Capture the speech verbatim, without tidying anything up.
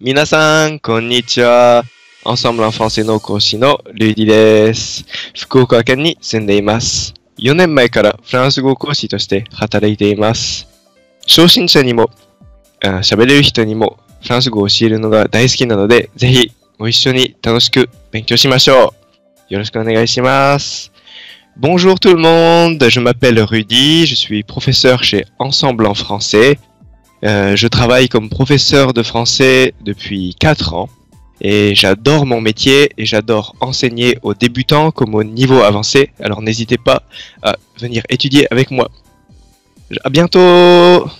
Minasan, konnichiwa. Ensemble en français no koushi no Rudy desu. Fukuoka ken ni sundei imasu. four nen mae kara France go koushi toshite hataraite imasu. Shōshincha ni mo, shabereru hito ni mo France go oshieru no ga daisuki nano de, zehi go issho ni tanoshiku benkyou shimashou. Yoroshiku onegai shimasu. Bonjour tout le monde, je m'appelle Rudy, je suis professeur chez Ensemble en français. Euh, je travaille comme professeur de français depuis quatre ans et j'adore mon métier et j'adore enseigner aux débutants comme au niveau avancé. Alors n'hésitez pas à venir étudier avec moi. À bientôt!